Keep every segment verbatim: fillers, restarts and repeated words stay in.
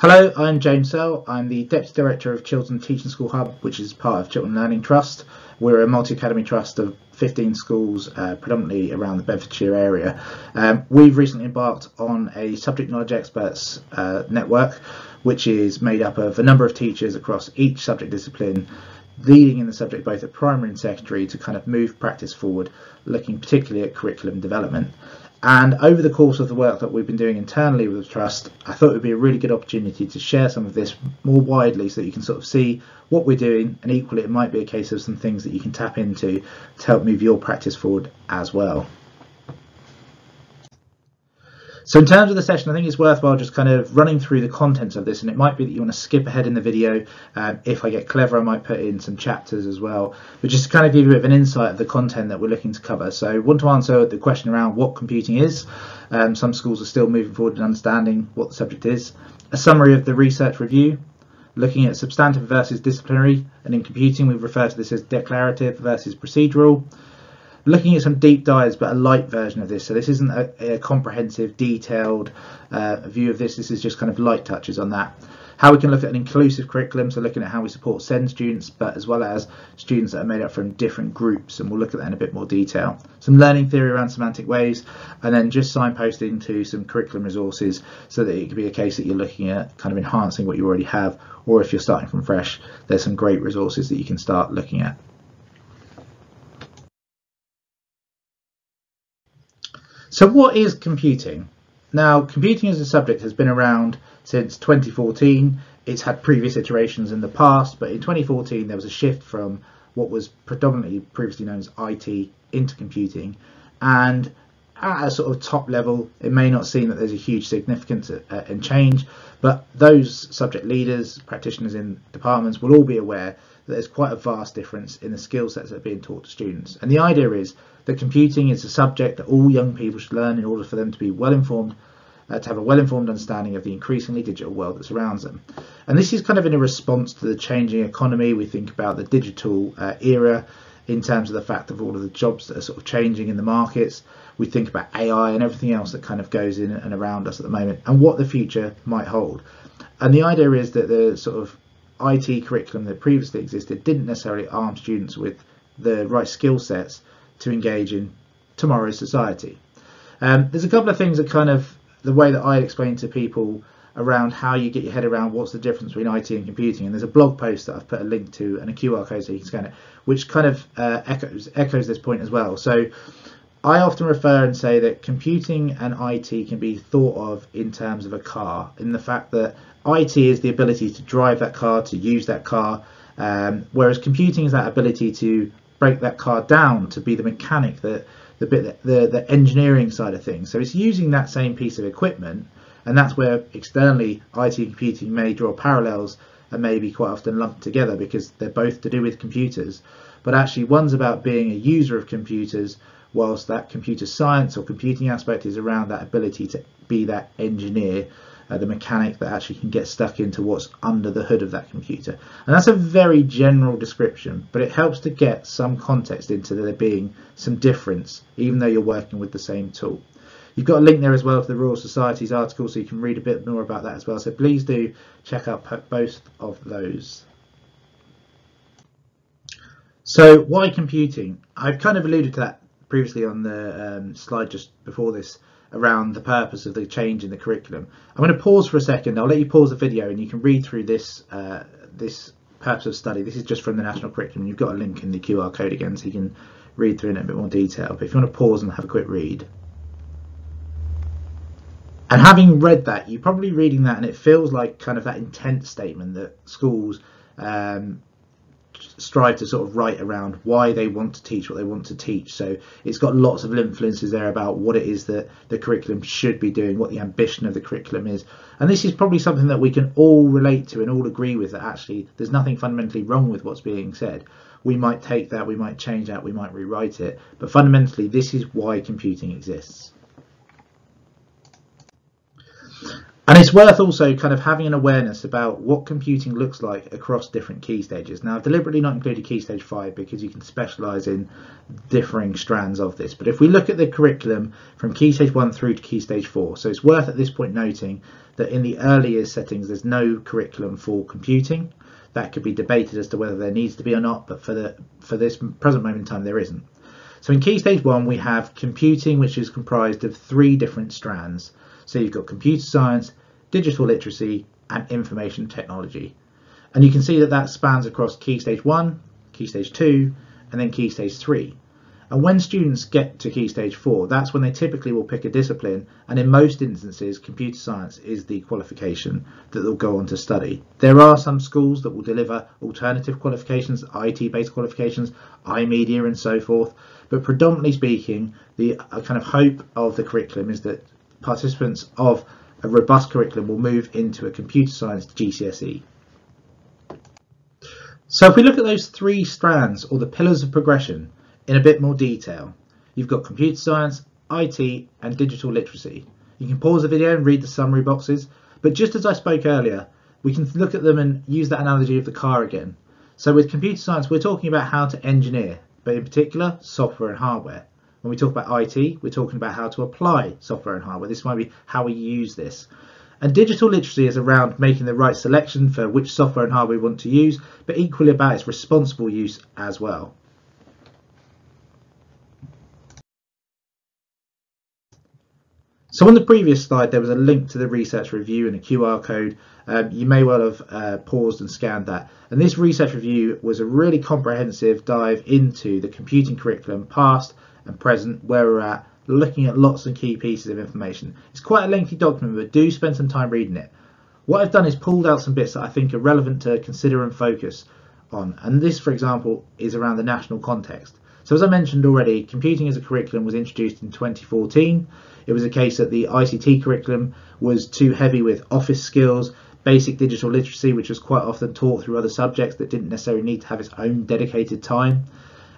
Hello, I'm James Searle. I'm the Deputy Director of Chiltern Teaching School Hub, which is part of Chiltern Learning Trust. We're a multi-academy trust of fifteen schools, uh, predominantly around the Bedfordshire area. Um, we've recently embarked on a subject knowledge experts uh, network, which is made up of a number of teachers across each subject discipline, leading in the subject both at primary and secondary to kind of move practice forward, looking particularly at curriculum development. And over the course of the work that we've been doing internally with the Trust, I thought it would be a really good opportunity to share some of this more widely so that you can sort of see what we're doing, and equally it might be a case of some things that you can tap into to help move your practice forward as well. So in terms of the session, I think it's worthwhile just kind of running through the contents of this, and it might be that you want to skip ahead in the video. Um, if I get clever, I might put in some chapters as well, but just to kind of give you a bit of an insight of the content that we're looking to cover. So I want to answer the question around what computing is. Um, some schools are still moving forward in understanding what the subject is. A summary of the research review, looking at substantive versus disciplinary, and in computing we refer to this as declarative versus procedural. Looking at some deep dives, but a light version of this. So this isn't a, a comprehensive, detailed uh, view of this. This is just kind of light touches on that. How we can look at an inclusive curriculum, so looking at how we support SEND students, but as well as students that are made up from different groups, and we'll look at that in a bit more detail. Some learning theory around semantic waves, and then just signposting to some curriculum resources so that it could be a case that you're looking at kind of enhancing what you already have, or if you're starting from fresh, there's some great resources that you can start looking at. So what is computing? Now, computing as a subject has been around since twenty fourteen. It's had previous iterations in the past, but in twenty fourteen there was a shift from what was predominantly previously known as I T into computing. And at a sort of top level, it may not seem that there's a huge significance and change, but those subject leaders, practitioners in departments will all be aware that there's quite a vast difference in the skill sets that are being taught to students. And the idea is that computing is a subject that all young people should learn in order for them to be well-informed, uh, to have a well-informed understanding of the increasingly digital world that surrounds them. And this is kind of in a response to the changing economy. We think about the digital uh, era in terms of the fact of all of the jobs that are sort of changing in the markets. We think about A I and everything else that kind of goes in and around us at the moment, and what the future might hold. And the idea is that the sort of I T curriculum that previously existed didn't necessarily arm students with the right skill sets to engage in tomorrow's society. Um, there's a couple of things that kind of the way that I explain to people around how you get your head around what's the difference between I T and computing, and there's a blog post that I've put a link to and a Q R code so you can scan it, which kind of uh, echoes echoes this point as well. So I often refer and say that computing and I T can be thought of in terms of a car, in the fact that I T is the ability to drive that car, to use that car, um, whereas computing is that ability to break that car down to be the mechanic, the the bit the the engineering side of things. So it's using that same piece of equipment, and that's where externally I T and computing may draw parallels and may be quite often lumped together because they're both to do with computers, but actually one's about being a user of computers, whilst that computer science or computing aspect is around that ability to be that engineer, Uh, the mechanic that actually can get stuck into what's under the hood of that computer. And that's a very general description, but it helps to get some context into there being some difference, even though you're working with the same tool. You've got a link there as well to the Royal Society's article, so you can read a bit more about that as well. So please do check out both of those. So why computing? I've kind of alluded to that previously on the um, slide just before this, around the purpose of the change in the curriculum. I'm going to pause for a second. I'll let you pause the video and you can read through this uh, this purpose of study. This is just from the national curriculum. You've got a link in the Q R code again so you can read through it in a bit more detail. But if you want to pause and have a quick read. And having read that, you're probably reading that and it feels like kind of that intent statement that schools um, strive to sort of write around why they want to teach what they want to teach. So it's got lots of influences there about what it is that the curriculum should be doing, what the ambition of the curriculum is. And this is probably something that we can all relate to and all agree with, that actually there's nothing fundamentally wrong with what's being said. We might take that, we might change that, we might rewrite it, but fundamentally this is why computing exists. And it's worth also kind of having an awareness about what computing looks like across different key stages. Now, I've deliberately not included key stage five because you can specialize in differing strands of this. But if we look at the curriculum from key stage one through to key stage four, so it's worth at this point noting that in the earlier settings, there's no curriculum for computing. That could be debated as to whether there needs to be or not, but for the for this present moment in time, there isn't. So in key stage one, we have computing, which is comprised of three different strands. So you've got computer science, digital literacy and information technology, and you can see that that spans across key stage one, key stage two and then key stage three. And when students get to key stage four, that's when they typically will pick a discipline, and in most instances computer science is the qualification that they'll go on to study. There are some schools that will deliver alternative qualifications, I T based qualifications, iMedia and so forth, but predominantly speaking the kind of hope of the curriculum is that participants of a robust curriculum will move into a computer science G C S E. So if we look at those three strands or the pillars of progression in a bit more detail, you've got computer science, I T and digital literacy. You can pause the video and read the summary boxes, but just as I spoke earlier, we can look at them and use that analogy of the car again. So with computer science, we're talking about how to engineer, but in particular software and hardware. When we talk about I T, we're talking about how to apply software and hardware. This might be how we use this. And digital literacy is around making the right selection for which software and hardware we want to use, but equally about its responsible use as well. So on the previous slide, there was a link to the research review and a Q R code. Um, you may well have uh, paused and scanned that. And this research review was a really comprehensive dive into the computing curriculum past and present, where we're at, looking at lots of key pieces of information. It's quite a lengthy document, but do spend some time reading it. What I've done is pulled out some bits that I think are relevant to consider and focus on, and this, for example, is around the national context. So as I mentioned already, computing as a curriculum was introduced in twenty fourteen. It was a case that the I C T curriculum was too heavy with office skills, basic digital literacy, which was quite often taught through other subjects that didn't necessarily need to have its own dedicated time,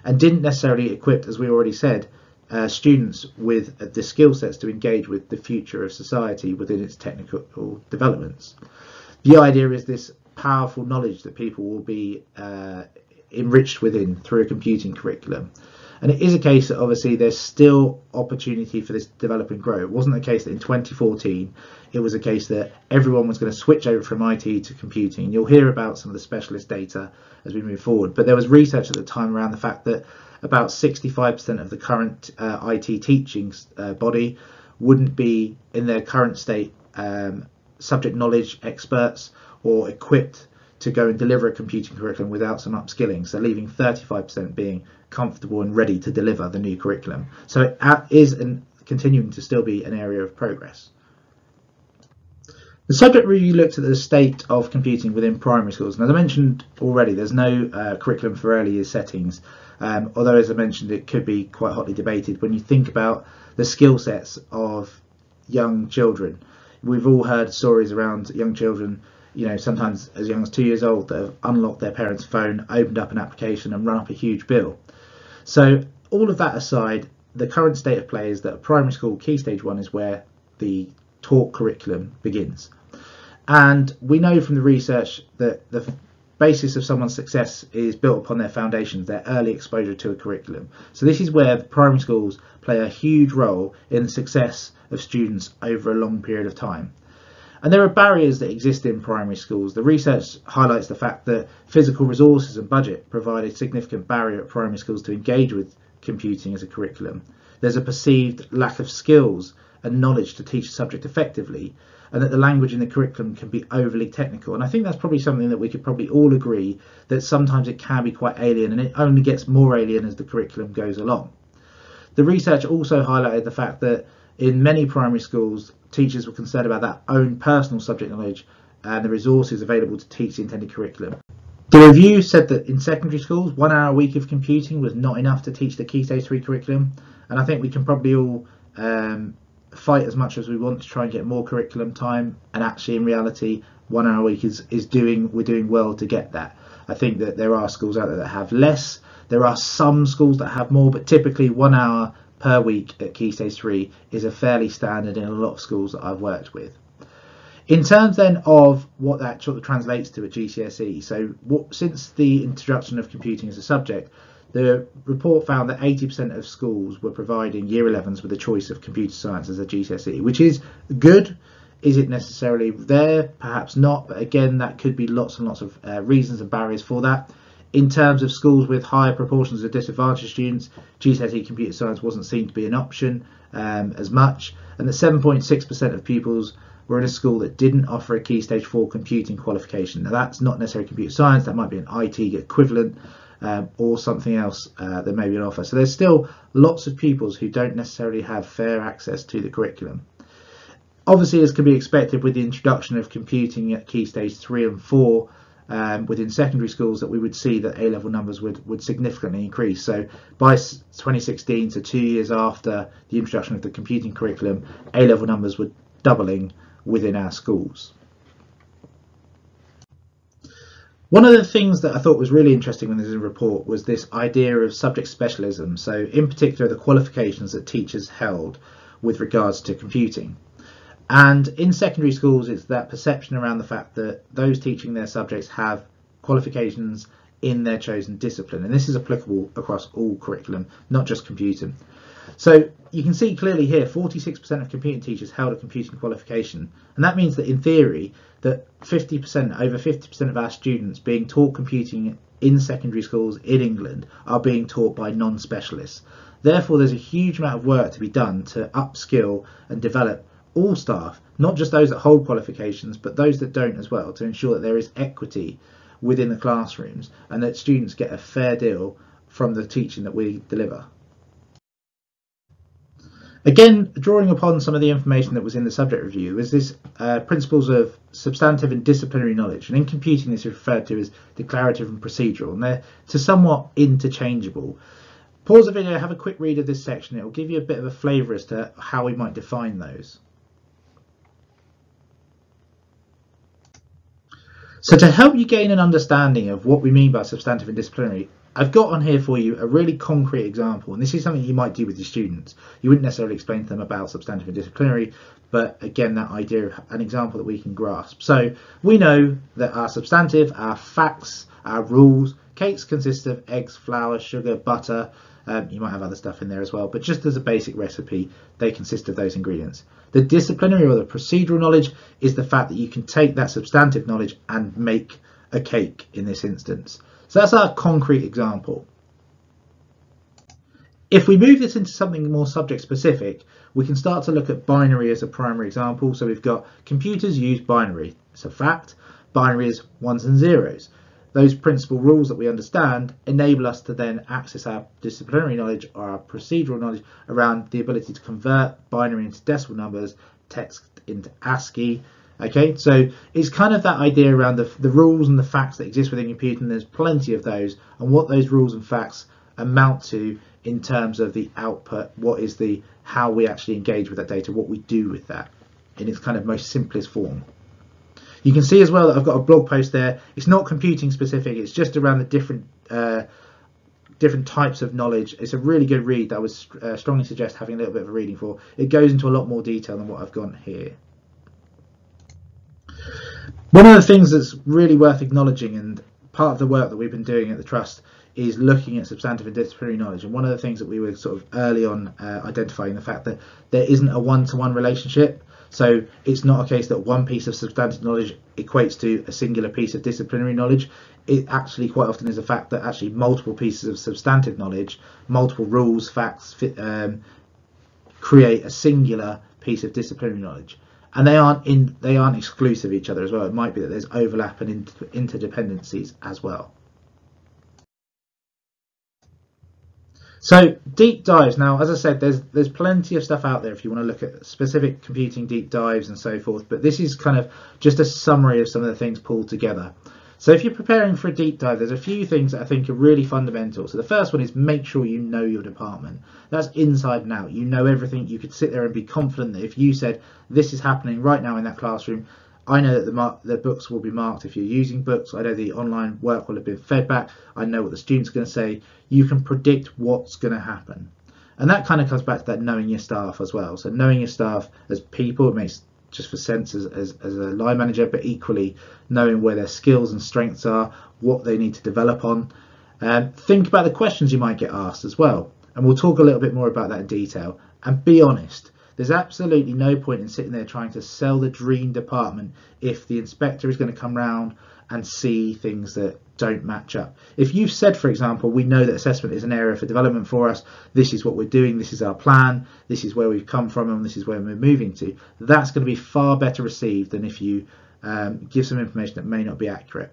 and didn't necessarily equip, as we already said, uh, students with uh, the skill sets to engage with the future of society within its technical developments. The idea is this powerful knowledge that people will be uh, enriched within through a computing curriculum. And it is a case that obviously there's still opportunity for this to develop and grow. It wasn't a case that in twenty fourteen, it was a case that everyone was going to switch over from I T to computing. You'll hear about some of the specialist data as we move forward. But there was research at the time around the fact that about sixty-five percent of the current uh, I T teaching uh, body wouldn't be in their current state um, subject knowledge experts or equipped to go and deliver a computing curriculum without some upskilling, so leaving thirty-five percent being comfortable and ready to deliver the new curriculum. So it is an, continuing to still be an area of progress. The subject review looked at the state of computing within primary schools, and as I mentioned already, there's no uh, curriculum for early year settings, um, although as I mentioned it could be quite hotly debated when you think about the skill sets of young children. We've all heard stories around young children, you know, sometimes as young as two years old, that have unlocked their parents' phone, opened up an application and run up a huge bill. So all of that aside, the current state of play is that primary school key stage one is where the taught curriculum begins. And we know from the research that the basis of someone's success is built upon their foundations, their early exposure to a curriculum. So this is where the primary schools play a huge role in the success of students over a long period of time. And there are barriers that exist in primary schools. The research highlights the fact that physical resources and budget provide a significant barrier at primary schools to engage with computing as a curriculum. There's a perceived lack of skills and knowledge to teach a subject effectively, and that the language in the curriculum can be overly technical. And I think that's probably something that we could probably all agree, that sometimes it can be quite alien, and it only gets more alien as the curriculum goes along. The research also highlighted the fact that in many primary schools, teachers were concerned about their own personal subject knowledge and the resources available to teach the intended curriculum. The review said that in secondary schools, one hour a week of computing was not enough to teach the Key Stage three curriculum. And I think we can probably all um, fight as much as we want to try and get more curriculum time. And actually, in reality, one hour a week is, is doing, we're doing well to get that. I think that there are schools out there that have less. There are some schools that have more, but typically one hour per week at Key Stage three is a fairly standard in a lot of schools that I've worked with. In terms then of what that sort of translates to a G C S E, so what, since the introduction of computing as a subject, the report found that eighty percent of schools were providing year elevens with a choice of computer science as a G C S E, which is good. Is it necessarily there? Perhaps not, but again, that could be lots and lots of uh, reasons and barriers for that. In terms of schools with higher proportions of disadvantaged students, G C S E computer science wasn't seen to be an option um, as much, and that seven point six percent of pupils were in a school that didn't offer a key stage four computing qualification. Now that's not necessarily computer science, that might be an I T equivalent um, or something else uh, that may be an offer. So there's still lots of pupils who don't necessarily have fair access to the curriculum. Obviously, as can be expected with the introduction of computing at key stage three and four um, within secondary schools, that we would see that A-level numbers would, would significantly increase. So by twenty sixteen, so two years after the introduction of the computing curriculum, A-level numbers were doubling within our schools. One of the things that I thought was really interesting when this is a report was this idea of subject specialism. So in particular, the qualifications that teachers held with regards to computing. And in secondary schools, it's that perception around the fact that those teaching their subjects have qualifications in their chosen discipline. And this is applicable across all curriculum, not just computing. So you can see clearly here, forty-six percent of computing teachers held a computing qualification. And that means that in theory, that fifty percent, over fifty percent of our students being taught computing in secondary schools in England are being taught by non-specialists. Therefore, there's a huge amount of work to be done to upskill and develop all staff, not just those that hold qualifications, but those that don't as well, to ensure that there is equity within the classrooms and that students get a fair deal from the teaching that we deliver. Again, drawing upon some of the information that was in the subject review is this uh, principles of substantive and disciplinary knowledge, and in computing this is referred to as declarative and procedural, and they're to somewhat interchangeable. Pause the video, have a quick read of this section, it will give you a bit of a flavour as to how we might define those. So to help you gain an understanding of what we mean by substantive and disciplinary, I've got on here for you a really concrete example, and this is something you might do with your students. You wouldn't necessarily explain to them about substantive and disciplinary, but again, that idea of an example that we can grasp. So we know that our substantive, our facts, our rules, cakes consist of eggs, flour, sugar, butter, um, you might have other stuff in there as well, but just as a basic recipe, they consist of those ingredients. The disciplinary or the procedural knowledge is the fact that you can take that substantive knowledge and make a cake in this instance. So that's our concrete example. If we move this into something more subject specific, we can start to look at binary as a primary example. So we've got computers use binary. It's a fact. Binary is ones and zeros. Those principal rules that we understand enable us to then access our disciplinary knowledge or our procedural knowledge around the ability to convert binary into decimal numbers, text into ASCII. Okay, so it's kind of that idea around the, the rules and the facts that exist within computing. There's plenty of those, and what those rules and facts amount to in terms of the output, what is the how we actually engage with that data, what we do with that in its kind of most simplest form. You can see as well that I've got a blog post there. It's not computing specific, it's just around the different uh, different types of knowledge. It's a really good read that I would uh, strongly suggest having a little bit of a reading for. It goes into a lot more detail than what I've got here. One of the things that's really worth acknowledging and part of the work that we've been doing at the Trust is looking at substantive and disciplinary knowledge, and one of the things that we were sort of early on uh, identifying the fact that there isn't a one-to-one relationship. So it's not a case that one piece of substantive knowledge equates to a singular piece of disciplinary knowledge. It actually quite often is a fact that actually multiple pieces of substantive knowledge, multiple rules, facts, um, create a singular piece of disciplinary knowledge. And they aren't in, they aren't exclusive of each other as well. It might be that there's overlap and inter interdependencies as well. So deep dives, now as I said, there's there's plenty of stuff out there if you want to look at specific computing deep dives and so forth, but this is kind of just a summary of some of the things pulled together. So if you're preparing for a deep dive, there's a few things that I think are really fundamental. So the first one is make sure you know your department. That's inside and out. You know everything. You could sit there and be confident that if you said this is happening right now in that classroom, I know that the, mark, the books will be marked if you're using books. I know the online work will have been fed back. I know what the students are going to say. You can predict what's going to happen. And that kind of comes back to that knowing your staff as well. So knowing your staff as people, it makes just for sense as, as, as a line manager, but equally knowing where their skills and strengths are, what they need to develop on. Um, think about the questions you might get asked as well, and we'll talk a little bit more about that in detail. And be honest, there's absolutely no point in sitting there trying to sell the dream department if the inspector is going to come round and see things that don't match up. If you've said, for example, we know that assessment is an area for development for us, this is what we're doing, this is our plan, this is where we've come from, and this is where we're moving to, that's going to be far better received than if you um, give some information that may not be accurate.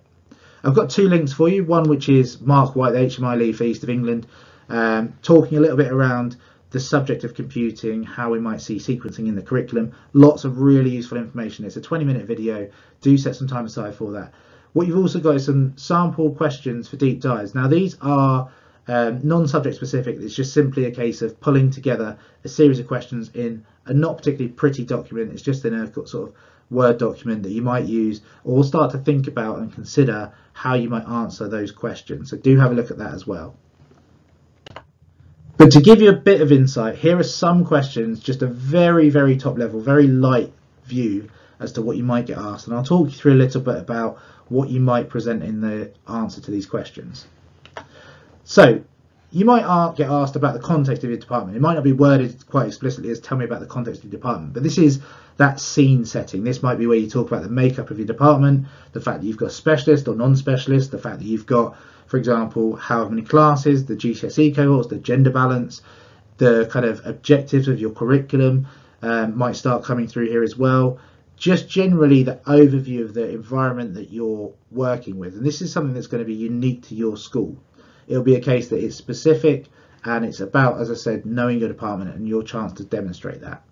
I've got two links for you, one which is Mark White, the H M I lead for East of England, um, talking a little bit around the subject of computing, how we might see sequencing in the curriculum. Lots of really useful information. It's a twenty minute video. Do set some time aside for that. What you've also got is some sample questions for deep dives. Now these are um, non-subject specific. It's just simply a case of pulling together a series of questions in a not particularly pretty document. It's just in a sort of Word document that you might use or start to think about and consider how you might answer those questions. So do have a look at that as well. But to give you a bit of insight, here are some questions, just a very, very top level, very light view as to what you might get asked. And I'll talk you through a little bit about what you might present in the answer to these questions. So you might get asked about the context of your department. It might not be worded quite explicitly as tell me about the context of your department, but this is that scene setting. This might be where you talk about the makeup of your department, the fact that you've got specialist or non-specialist, the fact that you've got, for example, however many classes, the G C S E cohorts, the gender balance, the kind of objectives of your curriculum um, might start coming through here as well. Just generally the overview of the environment that you're working with. And this is something that's going to be unique to your school. It'll be a case that it's specific and it's about, as I said, knowing your department and your chance to demonstrate that.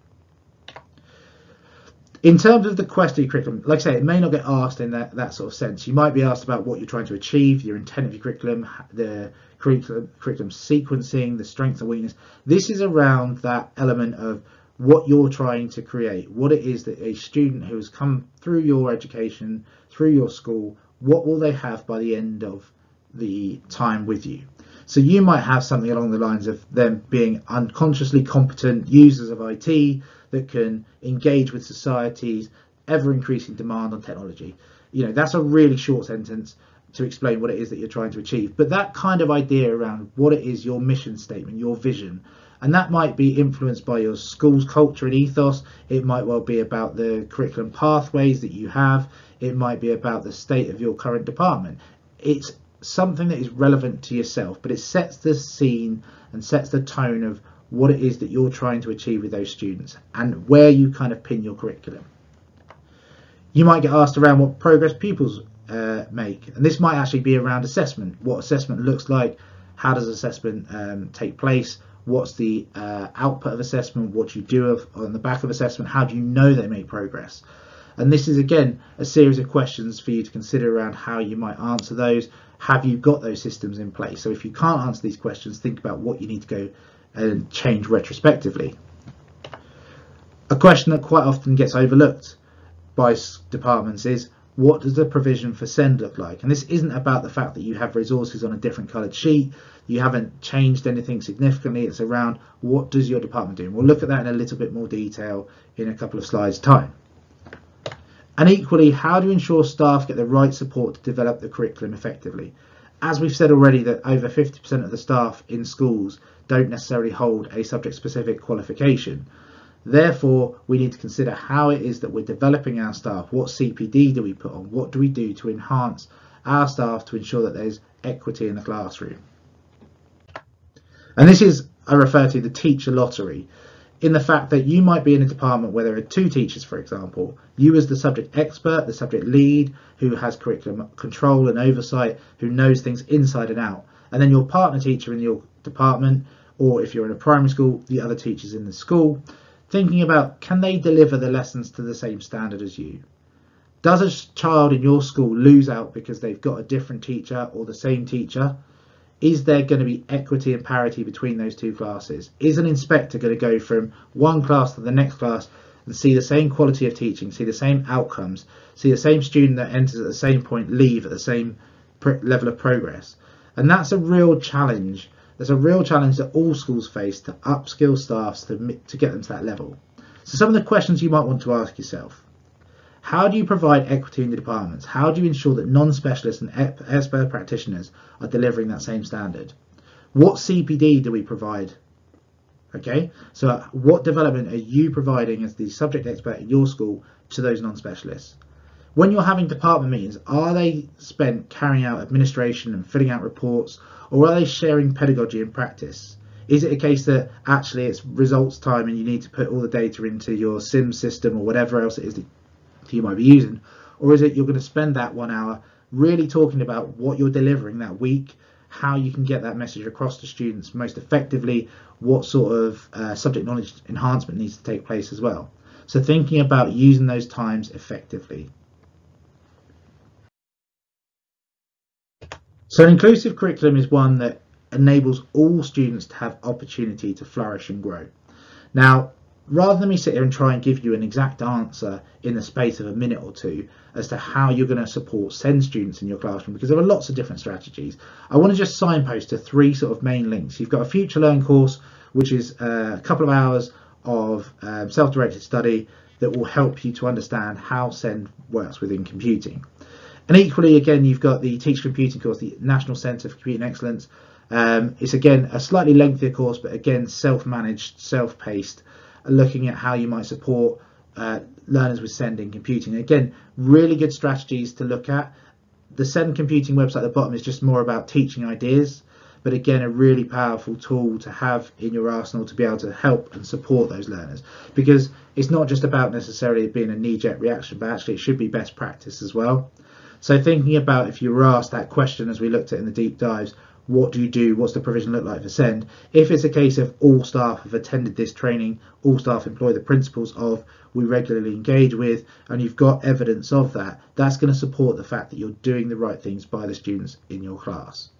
In terms of the quest of your curriculum, like I say, it may not get asked in that, that sort of sense. You might be asked about what you're trying to achieve, your intent of your curriculum, the curriculum, curriculum sequencing, the strengths and weakness. This is around that element of what you're trying to create, what it is that a student who has come through your education, through your school, what will they have by the end of the time with you. So you might have something along the lines of them being unconsciously competent users of I T that can engage with society's ever-increasing demand on technology. You know, that's a really short sentence to explain what it is that you're trying to achieve, but that kind of idea around what it is, your mission statement, your vision. And that might be influenced by your school's culture and ethos. It might well be about the curriculum pathways that you have. It might be about the state of your current department. It's something that is relevant to yourself, but it sets the scene and sets the tone of what it is that you're trying to achieve with those students and where you kind of pin your curriculum. You might get asked around what progress pupils uh, make, and this might actually be around assessment, what assessment looks like, how does assessment um, take place, what's the uh, output of assessment, what you do of, on the back of assessment, how do you know they make progress. And this is again a series of questions for you to consider around how you might answer those. Have you got those systems in place? So if you can't answer these questions, think about what you need to go and change retrospectively. A question that quite often gets overlooked by departments is, what does the provision for SEND look like? And this isn't about the fact that you have resources on a different coloured sheet, you haven't changed anything significantly, it's around what does your department do? And we'll look at that in a little bit more detail in a couple of slides time. And equally, how do you ensure staff get the right support to develop the curriculum effectively? As we've said already, that over fifty percent of the staff in schools don't necessarily hold a subject-specific qualification. Therefore, we need to consider how it is that we're developing our staff. What C P D do we put on? What do we do to enhance our staff to ensure that there's equity in the classroom? And this is, I refer to the teacher lottery. In the fact that you might be in a department where there are two teachers, for example, you as the subject expert, the subject lead, who has curriculum control and oversight, who knows things inside and out, and then your partner teacher in your department, or if you're in a primary school, the other teachers in the school, thinking about, can they deliver the lessons to the same standard as you? Does a child in your school lose out because they've got a different teacher or the same teacher? Is there going to be equity and parity between those two classes? Is an inspector going to go from one class to the next class and see the same quality of teaching, see the same outcomes, see the same student that enters at the same point leave at the same level of progress? And that's a real challenge. There's a real challenge that all schools face to upskill staff to, to get them to that level. So some of the questions you might want to ask yourself. How do you provide equity in the departments? How do you ensure that non-specialists and expert practitioners are delivering that same standard? What C P D do we provide? Okay, so what development are you providing as the subject expert at your school to those non-specialists? When you're having department meetings, are they spent carrying out administration and filling out reports, or are they sharing pedagogy and practice? Is it a case that actually it's results time and you need to put all the data into your SIM system or whatever else it is that you might be using? Or is it you're going to spend that one hour really talking about what you're delivering that week, how you can get that message across to students most effectively, what sort of uh, subject knowledge enhancement needs to take place as well? So thinking about using those times effectively. So an inclusive curriculum is one that enables all students to have opportunity to flourish and grow. Now, rather than me sit here and try and give you an exact answer in the space of a minute or two as to how you're going to support SEND students in your classroom, because there are lots of different strategies, I want to just signpost to three sort of main links. You've got a Future Learn course, which is a couple of hours of um, self-directed study that will help you to understand how SEND works within computing. And equally, again, you've got the Teach Computing course, the National Centre for Computing Excellence. Um, it's, again, a slightly lengthier course, but again, self-managed, self-paced, looking at how you might support uh, learners with SEND in computing. Again, really good strategies to look at. The SEND computing website at the bottom is just more about teaching ideas, but again, a really powerful tool to have in your arsenal to be able to help and support those learners, because it's not just about necessarily being a knee-jerk reaction, but actually it should be best practice as well. So thinking about, if you were asked that question as we looked at in the deep dives, what do you do? What's the provision look like for SEND? If it's a case of all staff have attended this training, all staff employ the principles of, we regularly engage with, and you've got evidence of that, that's going to support the fact that you're doing the right things by the students in your class.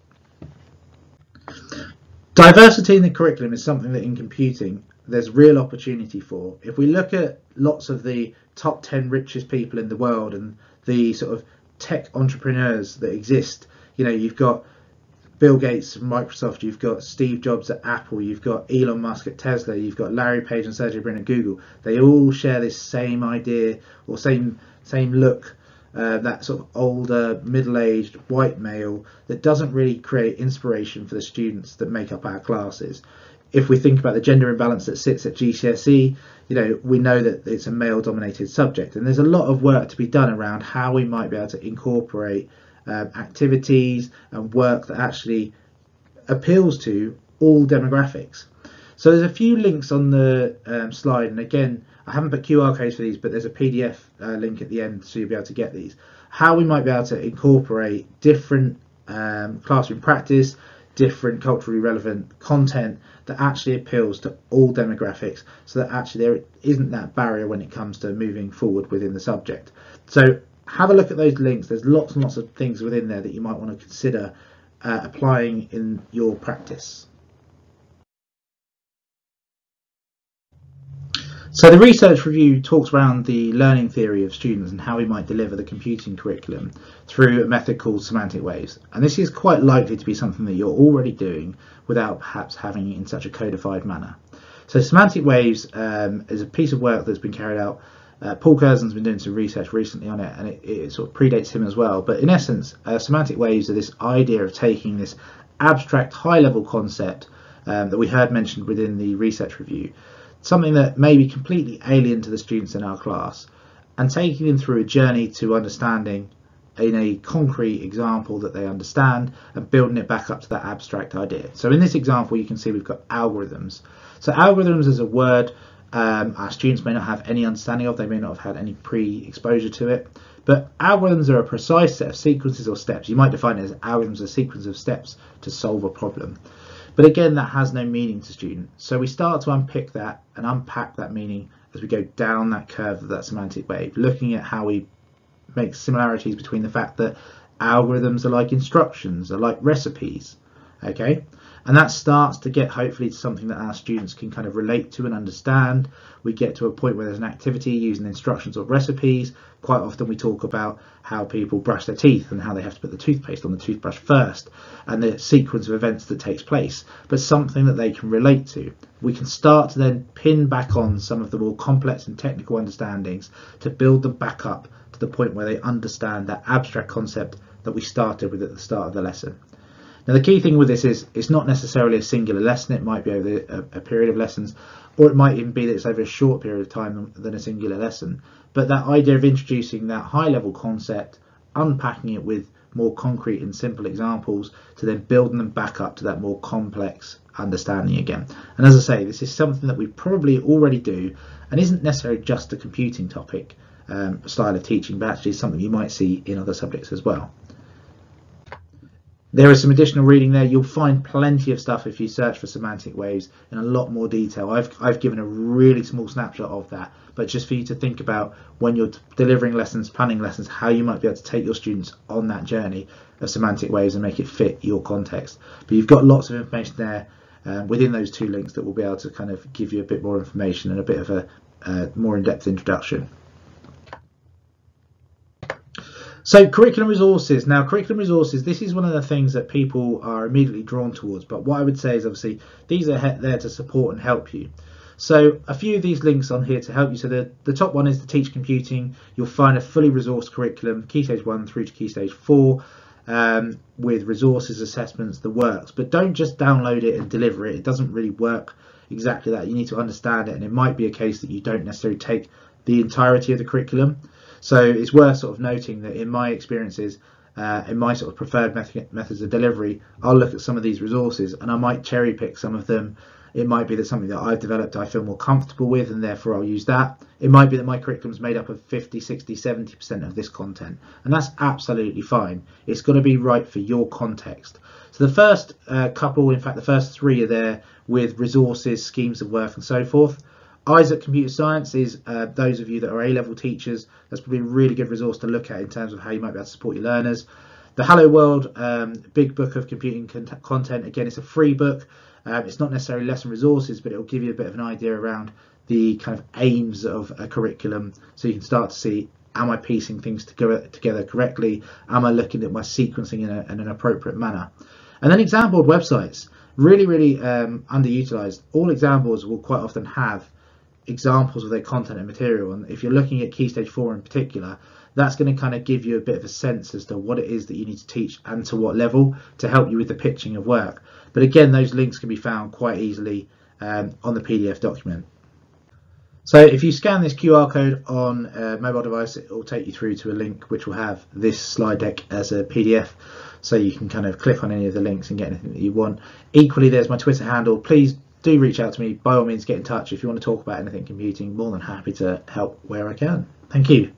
Diversity in the curriculum is something that in computing there's real opportunity for. If we look at lots of the top ten richest people in the world and the sort of tech entrepreneurs that exist, you know, you've got Bill Gates from Microsoft, you've got Steve Jobs at Apple, you've got Elon Musk at Tesla, you've got Larry Page and Sergey Brin at Google. They all share this same idea or same same look, uh, that sort of older, middle-aged white male that doesn't really create inspiration for the students that make up our classes. If we think about the gender imbalance that sits at G C S E, you know, we know that it's a male-dominated subject, and there's a lot of work to be done around how we might be able to incorporate Um, activities and work that actually appeals to all demographics. So there's a few links on the um, slide, and again, I haven't put Q R codes for these, but there's a P D F uh, link at the end, so you'll be able to get these. How we might be able to incorporate different um, classroom practice, different culturally relevant content that actually appeals to all demographics, so that actually there isn't that barrier when it comes to moving forward within the subject. So have a look at those links. There's lots and lots of things within there that you might want to consider uh, applying in your practice. So the research review talks around the learning theory of students and how we might deliver the computing curriculum through a method called semantic waves. And this is quite likely to be something that you're already doing without perhaps having it in such a codified manner. So semantic waves um, is a piece of work that's been carried out. Uh, Paul Curzon's been doing some research recently on it, and it, it sort of predates him as well. But in essence, uh, semantic waves are this idea of taking this abstract high-level concept um, that we heard mentioned within the research review, something that may be completely alien to the students in our class, and taking them through a journey to understanding in a concrete example that they understand, and building it back up to that abstract idea. So in this example, you can see we've got algorithms. So algorithms is a word Um, our students may not have any understanding of, they may not have had any pre-exposure to it, but algorithms are a precise set of sequences or steps. You might define it as algorithms, a sequence of steps to solve a problem. But again, that has no meaning to students. So we start to unpick that and unpack that meaning as we go down that curve of that semantic wave, looking at how we make similarities between the fact that algorithms are like instructions, are like recipes, Okay, and that starts to get hopefully to something that our students can kind of relate to and understand. We get to a point where there's an activity using instructions or recipes. Quite often we talk about how people brush their teeth and how they have to put the toothpaste on the toothbrush first and the sequence of events that takes place, but something that they can relate to. We can start to then pin back on some of the more complex and technical understandings to build them back up to the point where they understand that abstract concept that we started with at the start of the lesson. Now, the key thing with this is it's not necessarily a singular lesson. It might be over a, a period of lessons, or it might even be that it's over a short period of time than a singular lesson. But that idea of introducing that high level concept, unpacking it with more concrete and simple examples to then building them back up to that more complex understanding again. And as I say, this is something that we probably already do and isn't necessarily just a computing topic um, style of teaching, but actually something you might see in other subjects as well. There is some additional reading there. You'll find plenty of stuff if you search for semantic waves in a lot more detail. I've, I've given a really small snapshot of that, but just for you to think about when you're delivering lessons, planning lessons, how you might be able to take your students on that journey of semantic waves and make it fit your context. But you've got lots of information there um, within those two links that will be able to kind of give you a bit more information and a bit of a uh, more in-depth introduction. So curriculum resources. Now, curriculum resources, this is one of the things that people are immediately drawn towards. But what I would say is obviously these are there to support and help you. So a few of these links on here to help you. So the, the top one is the Teach Computing. You'll find a fully resourced curriculum, Key Stage one through to Key Stage four, um, with resources, assessments, the works. But don't just download it and deliver it. It doesn't really work exactly that. You need to understand it. And it might be a case that you don't necessarily take the entirety of the curriculum. So it's worth sort of noting that in my experiences, uh, in my sort of preferred method, methods of delivery, I'll look at some of these resources and I might cherry pick some of them. It might be that something that I've developed I feel more comfortable with and therefore I'll use that. It might be that my curriculum is made up of fifty, sixty, seventy percent of this content, and that's absolutely fine. It's got to be right for your context. So the first uh, couple, in fact, the first three are there with resources, schemes of work and so forth. Isaac Computer Science is, uh, those of you that are A level teachers, that's probably a really good resource to look at in terms of how you might be able to support your learners. The Hello World um, Big Book of Computing Content, again, it's a free book. Um, it's not necessarily lesson resources, but it'll give you a bit of an idea around the kind of aims of a curriculum. So you can start to see, am I piecing things together correctly? Am I looking at my sequencing in, a, in an appropriate manner? And then exam board websites, really, really um, underutilized. All exam boards will quite often have examples of their content and material, and if you're looking at Key Stage four in particular, that's going to kind of give you a bit of a sense as to what it is that you need to teach and to what level to help you with the pitching of work. But again, those links can be found quite easily um, on the P D F document. So if you scan this Q R code on a mobile device, it will take you through to a link which will have this slide deck as a P D F, so you can kind of click on any of the links and get anything that you want. Equally, there's my Twitter handle. Please do reach out to me. By all means, get in touch. If you want to talk about anything computing, more than happy to help where I can. Thank you.